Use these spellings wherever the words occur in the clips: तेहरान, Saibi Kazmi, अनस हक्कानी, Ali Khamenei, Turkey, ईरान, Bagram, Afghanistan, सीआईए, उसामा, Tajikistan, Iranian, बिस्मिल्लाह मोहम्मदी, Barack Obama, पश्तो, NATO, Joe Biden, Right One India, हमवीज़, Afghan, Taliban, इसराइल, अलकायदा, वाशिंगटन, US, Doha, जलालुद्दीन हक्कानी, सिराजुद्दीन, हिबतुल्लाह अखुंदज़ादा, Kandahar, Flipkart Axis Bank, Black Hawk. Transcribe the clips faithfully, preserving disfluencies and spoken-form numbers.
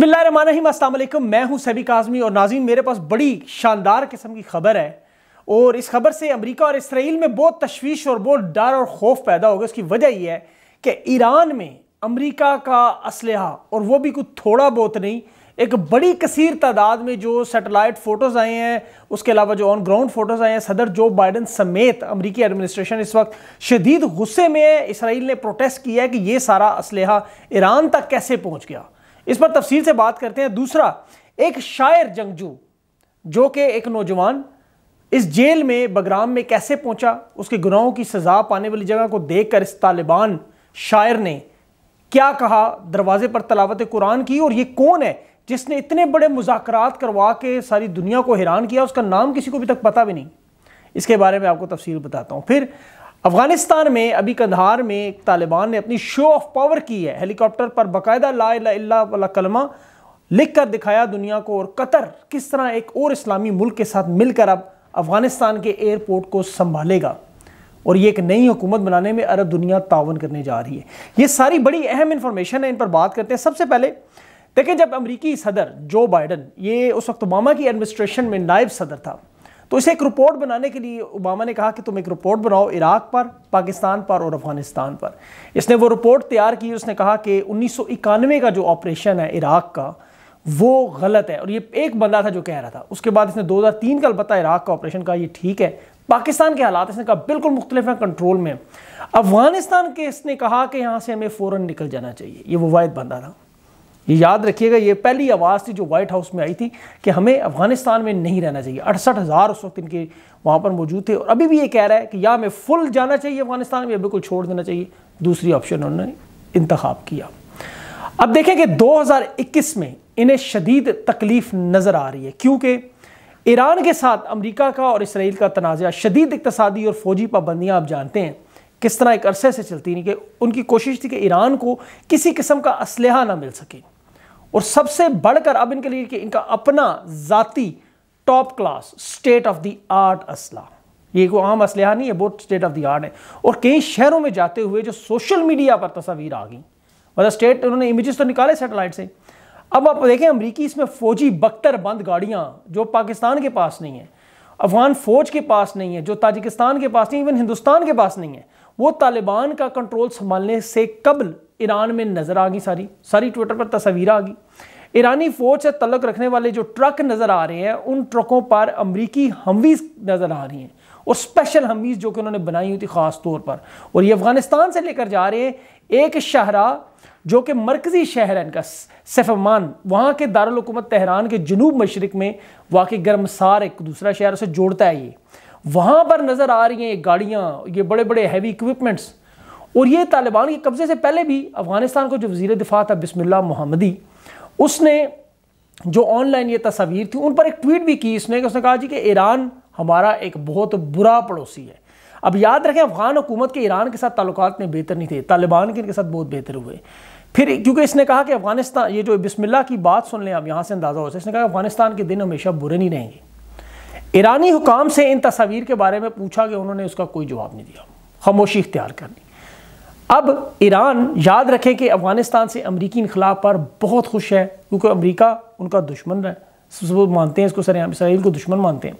बिस्मिल्लाहिर्रहमानिर्रहीम, अस्सलाम वालेकुम। मैं हूं सैबी काज़मी और नाज़रीन, मेरे पास बड़ी शानदार किस्म की खबर है और इस खबर से अमेरिका और इसराइल में बहुत तशवीश और बहुत डर और खौफ पैदा हो गया। उसकी वजह यह है कि ईरान में अमेरिका का असलहा, और वो भी कुछ थोड़ा बहुत नहीं, एक बड़ी कसीर तादाद में जो सेटेलाइट फ़ोटोज़ आए हैं, उसके अलावा जो ऑन ग्राउंड फ़ोटोज़ आए हैं, सदर जो बाइडन समेत अमेरिकी एडमिनिस्ट्रेशन इस वक्त शदीद गुस्से में है। इसराइल ने प्रोटेस्ट किया है कि ये सारा असलहा ईरान तक कैसे पहुँच गया। इस पर तफसील से बात करते हैं। दूसरा, एक शायर जंगजू जो कि एक नौजवान इस जेल में बगराम में कैसे पहुंचा, उसके गुनाहों की सज़ा पाने वाली जगह को देखकर इस तालिबान शायर ने क्या कहा, दरवाजे पर तलावत कुरान की, और ये कौन है जिसने इतने बड़े मुज़ाकरात करवा के सारी दुनिया को हैरान किया, उसका नाम किसी को अभी तक पता भी नहीं, इसके बारे में आपको तफसील बताता हूँ। फिर अफ़गानिस्तान में अभी कंधार में तालिबान ने अपनी शो ऑफ पावर की है, हेलीकॉप्टर पर बाकायदा ला इलाहा इल्लल्लाह वाला कलमा लिख कर दिखाया दुनिया को, और कतर किस तरह एक और इस्लामी मुल्क के साथ मिलकर अब अफ़गानिस्तान के एयरपोर्ट को संभालेगा, और ये एक नई हुकूमत बनाने में अरब दुनिया तावन करने जा रही है। ये सारी बड़ी अहम इन्फॉर्मेशन है, इन पर बात करते हैं। सबसे पहले देखिए, जब अमरीकी सदर जो बाइडन, ये उस वक्त ओबामा की एडमिनिस्ट्रेशन में नायब सदर था, तो इसे एक रिपोर्ट बनाने के लिए ओबामा ने कहा कि तुम एक रिपोर्ट बनाओ इराक़ पर, पाकिस्तान पर और अफ़गानिस्तान पर। इसने वो रिपोर्ट तैयार की। उसने कहा कि उन्नीस सौ इक्यानवे का जो ऑपरेशन है इराक़ का, वो गलत है, और ये एक बंदा था जो कह रहा था। उसके बाद इसने दो हज़ार तीन का अलबत्ता इराक़ का ऑपरेशन कहा ये ठीक है। पाकिस्तान के हालात इसने कहा बिल्कुल मुख्तलिफ हैं, कंट्रोल में। अफ़गानिस्तान के इसने कहा कि यहाँ से हमें फ़ौरन निकल जाना चाहिए। ये वो वाहिद बंदा था, ये याद रखिएगा, ये पहली आवाज़ थी जो वाइट हाउस में आई थी कि हमें अफ़गानिस्तान में नहीं रहना चाहिए। अड़सठ हज़ार उस वक्त इनके वहाँ पर मौजूद थे, और अभी भी ये कह रहा है कि या हमें फुल जाना चाहिए अफ़गानिस्तान में, बिल्कुल छोड़ देना चाहिए। दूसरी ऑप्शन उन्होंने इंतखाब किया। अब देखें कि दो हज़ार इक्कीस में इन्हें शदीद तकलीफ नज़र आ रही है, क्योंकि ईरान के साथ अमरीका का और इसराइल का तनाज़ा, शदीद इक़्तिसादी और फ़ौजी पाबंदियाँ, आप जानते हैं किस तरह एक अरसे से चलती नहीं, कि उनकी कोशिश थी कि ईरान को किसी किस्म का असलहा ना मिल सके, और सबसे बढ़कर अब इनके लिए कि इनका अपना ज़ाती top class state of the art असलहा, ये कोई आम असलहा नहीं है, बहुत स्टेट ऑफ द आर्ट है। और कई शहरों में जाते हुए जो सोशल मीडिया पर तस्वीर आ गई, मतलब स्टेट उन्होंने इमेजेस तो निकाले सैटेलाइट से। अब आप देखें अमरीकी इसमें फ़ौजी बख्तर बंद गाड़ियाँ जो पाकिस्तान के पास नहीं है, अफ़गान फ़ौज के पास नहीं है, जो ताजिकिस्तान के पास नहीं, इवन हिंदुस्तान के पास नहीं है, वो तालिबान का कंट्रोल संभालने से कबल ईरान में नज़र आ गई। सारी सारी ट्विटर पर तस्वीरें आ गई। ईरानी फ़ौज से तल्लुक़ रखने वाले जो ट्रक नज़र आ रहे हैं, उन ट्रकों पर अमरीकी हमवीज़ नज़र आ रही हैं, और स्पेशल हमवीज़ जो कि उन्होंने बनाई हुई थी ख़ास तौर पर, और ये अफ़गानिस्तान से लेकर जा रहे हैं एक शहरा जो कि मरकज़ी शहर है इनका, सेफमान, वहाँ के दारुल हुकूमत तेहरान के जनूब मशरक़ में वाक़ई गर्मसार एक दूसरा शहर उसे जोड़ता है, ये वहाँ पर नज़र आ रही हैं ये गाड़ियाँ, ये बड़े बड़े हैवी इक्विपमेंट्स। और ये तालिबान के कब्ज़े से पहले भी अफ़गानिस्तान को जो वज़ीर दिफा था बिस्मिल्लाह मोहम्मदी, उसने जो ऑनलाइन ये तस्वीर थी उन पर एक ट्वीट भी की इसने, कि उसने कहा जी कि ईरान हमारा एक बहुत बुरा पड़ोसी है। अब याद रखें, अफ़गान हुकूमत के ईरान के साथ ताल्लुकात में बेहतर नहीं थे, तालिबान के इनके साथ बहुत बेहतर हुए। फिर क्योंकि इसने कहा कि अफ़गानिस्तान, ये जो बिस्मिल्लाह की बात सुन लें आप, यहाँ से अंदाज़ा हो सकता है, इसने कहा अफ़गानिस्तान के दिन हमेशा बुरे नहीं रहेंगे। ईरानी हुकाम से इन तस्वीर के बारे में पूछा गया, उन्होंने उसका कोई जवाब नहीं दिया, खामोशी इख्तियार कर ली। अब ईरान याद रखें कि अफ़गानिस्तान से अमरीकी इनखला पर बहुत खुश है, क्योंकि अमरीका उनका दुश्मन है, वो मानते हैं इसको, सरेआम इसराइल को दुश्मन मानते हैं।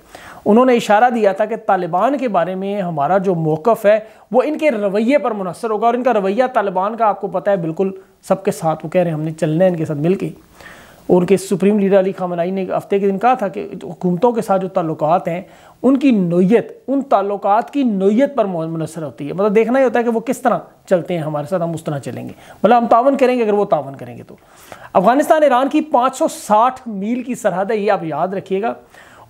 उन्होंने इशारा दिया था कि तालिबान के बारे में हमारा जो मौक़िफ़ है वो इनके रवैये पर मुनहसर होगा, और इनका रवैया तालिबान का आपको पता है बिल्कुल सबके साथ, वो कह रहे हैं हमने चलना है इनके साथ मिल के। उनके सुप्रीम लीडर अली खामेनेई ने हफ्ते के दिन कहा था कि हुकूमतों के साथ जो ताल्लुकात हैं उनकी नोयत, उन ताल्लुकात की नोयत पर मुनसर होती है, मतलब देखना ही होता है कि वो किस तरह चलते हैं हमारे साथ, हम उस तरह चलेंगे, मतलब हम तावन करेंगे अगर वो तावन करेंगे तो। अफ़गानिस्तान ईरान की पाँच सौ साठ मील की सरहद है, ये आप याद रखिएगा।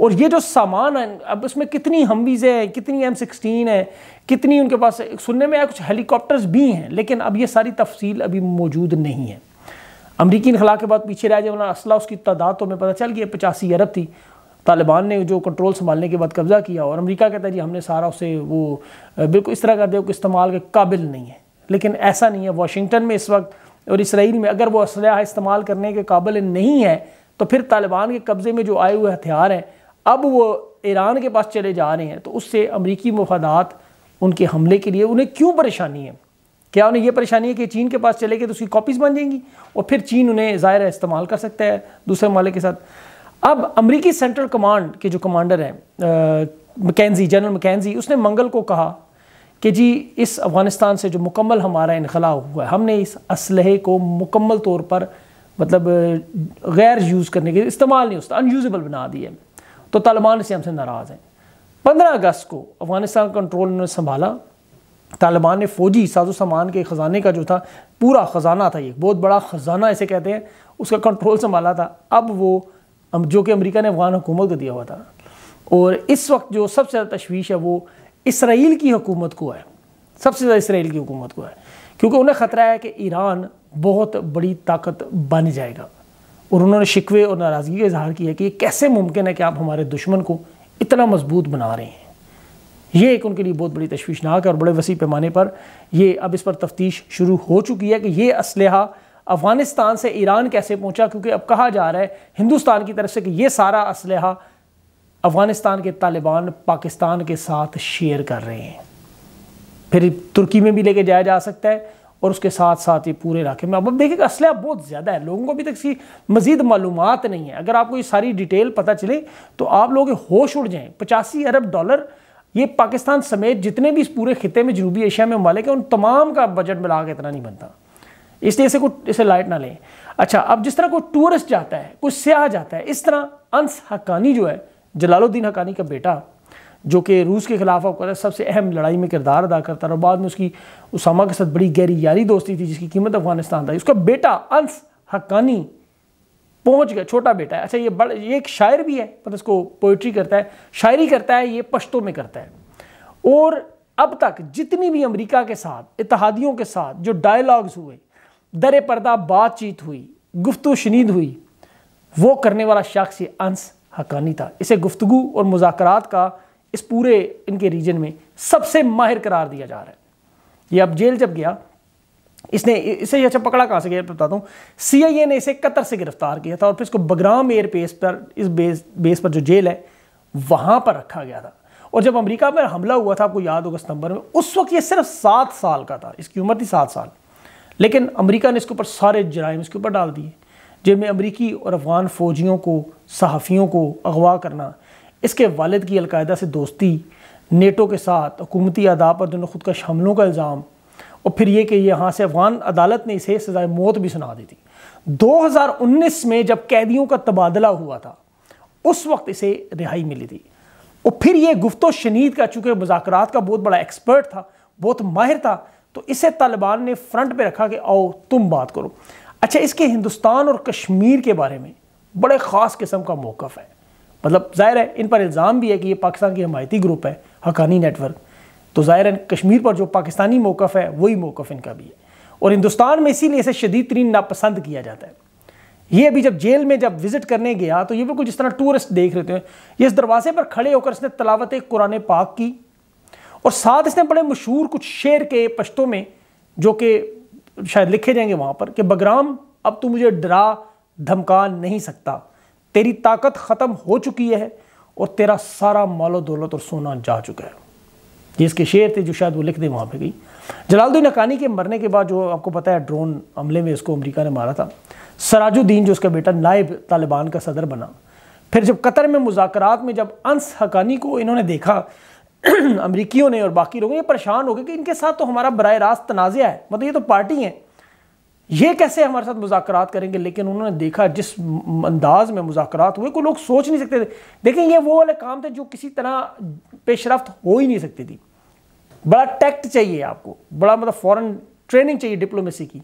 और ये जो सामान है, अब इसमें कितनी हमवीज़ है, कितनी एम सिक्सटीन है, कितनी उनके पास सुनने में आया कुछ हेलीकॉप्टर्स भी हैं, लेकिन अब ये सारी तफसील अभी मौजूद नहीं है। अमरीकी इनखला के बाद पीछे रह जाए, वरना असला उसकी तादाद तो हमें पता चल गई है, पचासी अरब थी, तालिबान ने जो कंट्रोल संभालने के बाद कब्ज़ा किया, और अमरीका कहता है जी हमने सारा उसे वो बिल्कुल इस तरह कर दिया कि इस्तेमाल के काबिल नहीं है, लेकिन ऐसा नहीं है। वाशिंगटन में इस वक्त और इसराइल में अगर वो असलहा इस्तेमाल करने के काबिल नहीं है, तो फिर तालिबान के कब्ज़े में जो आए हुए हथियार हैं अब वो ईरान के पास चले जा रहे हैं, तो उससे अमरीकी मफादात, उनके हमले के लिए उन्हें क्यों परेशानी है, क्या उन्हें यह परेशानी है कि चीन के पास चले गए तो उसकी कॉपीज़ बन जाएंगी और फिर चीन उन्हें ज़ाहिर है इस्तेमाल कर सकता है दूसरे मामले के साथ। अब अमरीकी सेंट्रल कमांड के जो कमांडर हैं मैकेंजी, जनरल मैकेंजी, उसने मंगल को कहा कि जी इस अफ़गानिस्तान से जो मुकम्मल हमारा इनखला हुआ है, हमने इस असलहे को मुकम्मल तौर पर मतलब गैर यूज़ करने के इस्तेमाल नहीं उसका अनयूज़ेबल बना दिए, तो तालिबान इससे हमसे नाराज़ हैं। पंद्रह अगस्त को अफ़गानिस्तान का कंट्रोल उन्होंने संभाला। तालिबान ने फ़ौजी साजो सामान के ख़जाने का जो था पूरा ख़जाना था, ये बहुत बड़ा ख़जाना इसे कहते हैं, उसका कंट्रोल संभाला था। अब वो जो कि अमेरिका ने अफ़गान हुकूमत को दिया हुआ था। और इस वक्त जो सबसे ज़्यादा तशवीश है वो इसराइल की हुकूमत को है, सबसे ज़्यादा इसराइल की हुकूमत को है, क्योंकि उन्हें ख़तरा है कि ईरान बहुत बड़ी ताकत बन जाएगा। और उन्होंने शिकवे और नाराज़गी का इजहार किया कि ये कैसे मुमकिन है कि आप हमारे दुश्मन को इतना मजबूत बना रहे हैं। ये एक उनके लिए बहुत बड़ी तशवीशनाक है और बड़े वसी पैमाने पर ये अब इस पर तफ्तीश शुरू हो चुकी है कि ये असलहा अफ़गानिस्तान से ईरान कैसे पहुँचा, क्योंकि अब कहा जा रहा है हिंदुस्तान की तरफ से कि ये सारा असलहा अफ़गानिस्तान के तालिबान पाकिस्तान के साथ शेयर कर रहे हैं, फिर तुर्की में भी लेके जाया जा सकता है और उसके साथ साथ ये पूरे इलाके में। अब अब देखिए असलहा बहुत ज़्यादा है, लोगों को अभी तक इसकी मज़ीद मालूमात नहीं है। अगर आपको ये सारी डिटेल पता चले तो आप लोग होश उड़ जाएँ। पचासी अरब डॉलर ये पाकिस्तान समेत जितने भी इस पूरे खिते में जनूबी एशिया में ममालिक हैं उन तमाम का बजट मिला के इतना नहीं बनता, इसलिए इसे कुछ इसे लाइट ना लें। अच्छा, अब जिस तरह कोई टूरिस्ट जाता है, कुछ स्याह जाता है, इस तरह अनस हक्कानी जो है, जलालुद्दीन हक्कानी का बेटा, जो कि रूस के खिलाफ आपको सबसे अहम लड़ाई में किरदार अदा करता रहा, बाद में उसकी उसामा के साथ बड़ी गहरी यारी दोस्ती थी जिसकी कीमत अफगानिस्तान था, उसका बेटा अनस हक्कानी पहुंच गया, छोटा बेटा है। अच्छा, ये बड़ा ये एक शायर भी है, पर उसको पोइट्री करता है, शायरी करता है, ये पश्तो में करता है। और अब तक जितनी भी अमेरिका के साथ, इतिहादियों के साथ जो डायलॉग्स हुए, दर पर्दा बातचीत हुई, गुफ्तगू शनीद हुई, वो करने वाला शख्स ये अनस हक्कानी था। इसे गुफ्तगू और मुज़ाकरात का इस पूरे इनके रीजन में सबसे माहिर करार दिया जा रहा है। ये अब जेल जब गया, इसने इसे अच्छा पकड़ा कहाँ से गया बताता हूँ। सीआईए ने इसे कतर से गिरफ्तार किया था और फिर इसको बगराम एयर बेस पर, इस बेस बेस पर जो जेल है वहाँ पर रखा गया था। और जब अमेरिका पर हमला हुआ था, आपको याद होगा सितंबर में, उस वक्त ये सिर्फ सात साल का था, इसकी उम्र थी सात साल, लेकिन अमेरिका ने इसके ऊपर सारे जराइम इसके ऊपर डाल दिए, जिनमें अमेरिकी और अफगान फौजियों को, सहाफ़ियों को अगवा करना, इसके वालिद की अलकायदा से दोस्ती, नेटो के साथ हुकूमती अदा पर दोनों खुद का हमलों का इल्ज़ाम, और फिर ये कि यहाँ से अफगान अदालत ने इसे सजाए मौत भी सुना दी थी। दो हज़ार उन्नीस में जब कैदियों का तबादला हुआ था उस वक्त इसे रिहाई मिली थी। और फिर ये गुफ्तो शनीद का, चूँकि मुज़ाकरात का बहुत बड़ा एक्सपर्ट था, बहुत माहिर था, तो इसे तालिबान ने फ्रंट पर रखा कि आओ तुम बात करो। अच्छा, इसके हिंदुस्तान और कश्मीर के बारे में बड़े ख़ास किस्म का मौक़िफ़ है, मतलब ज़ाहिर है इन पर इल्ज़ाम भी है कि ये पाकिस्तान की हमायती ग्रुप है हक्कानी नेटवर्क, तो ज़ाहिर है कश्मीर पर जो पाकिस्तानी मौक़िफ़ है वही मौक़िफ़ इनका भी है। और हिंदुस्तान में इसीलिए इसे शदीद तरीन नापसंद किया जाता है। ये अभी जब जेल में जब विज़िट करने गया तो ये बिल्कुल जिस तरह टूरिस्ट देख रहे थे, ये इस दरवाजे पर खड़े होकर इसने तलावत कुरान पाक की और साथ इसने बड़े मशहूर कुछ शेर के पश्तो में जो कि शायद लिखे जाएंगे वहाँ पर कि बगराम अब तू मुझे डरा धमका नहीं सकता, तेरी ताकत ख़त्म हो चुकी है और तेरा सारा मालो दौलत और सोना जा चुका है। ये इसके शेर थे जो शायद वो लिख दे वहाँ पे गई। जलालुद्दीन हक्कानी के मरने के बाद जो आपको पता है ड्रोन हमले में इसको अमेरिका ने मारा था, सिराजुद्दीन जो उसका बेटा नायब तालिबान का सदर बना। फिर जब कतर में मुज़ाकरात में जब अनस हक्कानी को इन्होंने देखा अमरीकियों ने और बाकी लोगों, ये परेशान हो गए कि इनके साथ तो हमारा बराह रास्त तनाज़ा है, मतलब ये तो पार्टी है, ये कैसे हमारे साथ मुज़ाकरात करेंगे। लेकिन उन्होंने देखा जिस अंदाज में मुज़ाकरात हुए कोई लोग सोच नहीं सकते थे। देखिए ये वो वाले काम थे जो किसी तरह पेशरफ्त हो ही नहीं सकती थी, बड़ा टैक्ट चाहिए आपको, बड़ा मतलब फॉरेन ट्रेनिंग चाहिए डिप्लोमेसी की।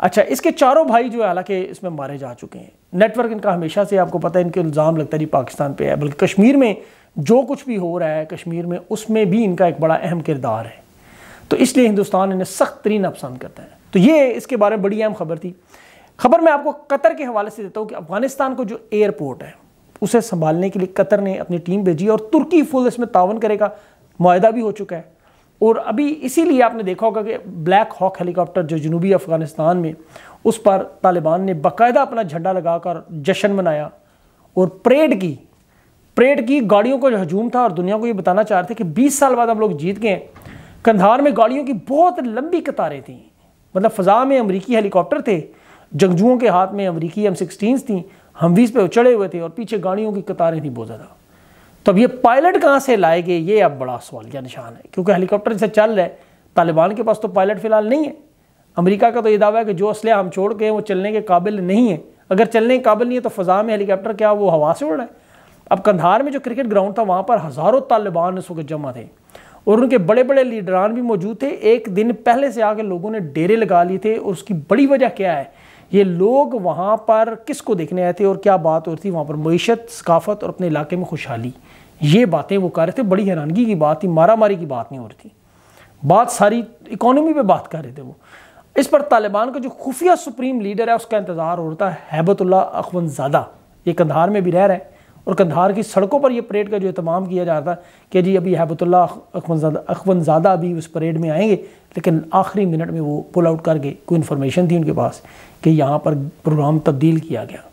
अच्छा, इसके चारों भाई जो है हालांकि इसमें मारे जा चुके हैं। नेटवर्क इनका हमेशा से आपको पता है इनके इल्ज़ाम लगता है पाकिस्तान पर है, बल्कि कश्मीर में जो कुछ भी हो रहा है कश्मीर में उसमें भी इनका एक बड़ा अहम किरदार है, तो इसलिए हिंदुस्तान इन्हें सख्त तरीन नापसंद करता है। तो ये इसके बारे में बड़ी अहम खबर थी। खबर मैं आपको कतर के हवाले से देता हूँ कि अफगानिस्तान को जो एयरपोर्ट है उसे संभालने के लिए कतर ने अपनी टीम भेजी और तुर्की फुल इसमें तावन करेगा, मुआहदा भी हो चुका है। और अभी इसीलिए आपने देखा होगा कि ब्लैक हॉक हेलीकॉप्टर जो जनूबी अफगानिस्तान में, उस पर तालिबान ने बाकायदा अपना झंडा लगाकर जश्न मनाया और परेड की परेड की गाड़ियों का हजूम था और दुनिया को ये बताना चाह रहे थे कि बीस साल बाद हम लोग जीत गए हैं। कंधार में गाड़ियों की बहुत लंबी कतारें थीं, मतलब फ़ज़ा में अमरीकी हेलीकॉप्टर थे, जंगजुओं के हाथ में अमरीकी एम सिक्सटीन्स थी, हमवीज़ पे चढ़े हुए थे और पीछे गाड़ियों की कतारें थी बहुत ज़्यादा। तो अब ये पायलट कहाँ से लाए गए, ये अब बड़ा सवाल का निशान है, क्योंकि हेलीकॉप्टर जैसे चल रहा है, तालिबान के पास तो पायलट फ़िलहाल नहीं है। अमेरिका का तो ये दावा है कि जो असले हम छोड़ के वो चलने के काबिल नहीं है, अगर चलने के काबिल नहीं है तो फ़ज़ा में हेलीकॉप्टर क्या वो हवा से उड़ रहा है। अब कंधार में जो क्रिकेट ग्राउंड था वहाँ पर हज़ारों तालिबान इस वक्त जमा थे और उनके बड़े बड़े लीडरान भी मौजूद थे। एक दिन पहले से आके लोगों ने डेरे लगा लिए थे और उसकी बड़ी वजह क्या है, ये लोग वहाँ पर किसको देखने आए थे और क्या बात हो रही थी, वहाँ पर मईशत, सकाफत और अपने इलाके में खुशहाली, ये बातें वो कर रहे थे। बड़ी हैरानगी की बात थी, मारा मारी की बात नहीं हो रही थी, बात सारी इकोनॉमी पे बात कर रहे थे वो। इस पर तालिबान का जो खुफिया सुप्रीम लीडर है उसका इंतज़ार हो रहा है, हिबतुल्लाह अखुंदज़ादा, ये कंधार में भी रह रहा है और कंधार की सड़कों पर यह परेड का जो एहतमाम किया जा रहा था कि जी अभी हिबतुल्लाह अखुंदज़ादा अखुंदज़ादा भी उस परेड में आएंगे, लेकिन आखिरी मिनट में वो पुल आउट कर गए। कोई इन्फॉर्मेशन थी उनके पास कि यहाँ पर प्रोग्राम तब्दील किया गया।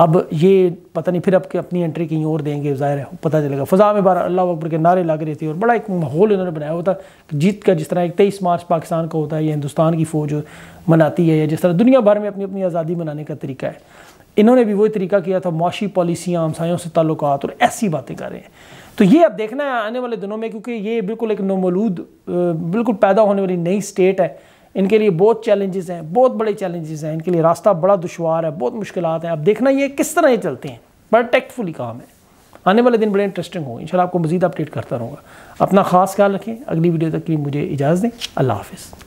अब ये पता नहीं फिर अब के अपनी एंट्री कहीं और देंगे, ज़ाहिर है पता चलेगा। फ़ज़ा में बार अल्लाह अकबर के नारे लग रहे थे और बड़ा एक माहौल इन्होंने बनाया होता कि जीत का, जिस तरह एक तेईस मार्च पाकिस्तान का होता है या हिंदुस्तान की फ़ौज मनाती है या जिस तरह दुनिया भर में अपनी अपनी आज़ादी मनाने का तरीका है, इन्होंने भी वही तरीका किया था। माशी पॉलिसियाँ, हमसायों से ताल्लुकात और ऐसी बातें कर रहे हैं। तो ये अब देखना है आने वाले दिनों में, क्योंकि ये बिल्कुल एक नौमौलूद, बिल्कुल पैदा होने वाली नई स्टेट है। इनके लिए बहुत चैलेंजेस हैं, बहुत बड़े चैलेंजेस हैं, इनके लिए रास्ता बड़ा दुश्वार है, बहुत मुश्किलात हैं। अब देखना ये किस तरह ये चलते हैं, बड़ा टैक्टफुली काम है। आने वाले दिन बड़े इंटरेस्टिंग होंगे, इंशाल्लाह आपको मज़ीद अपडेट करता रहूँगा। अपना ख़ास ख्याल रखें, अगली वीडियो तक के लिए मुझे इजाज़त दें। अल्लाह हाफ़िज़।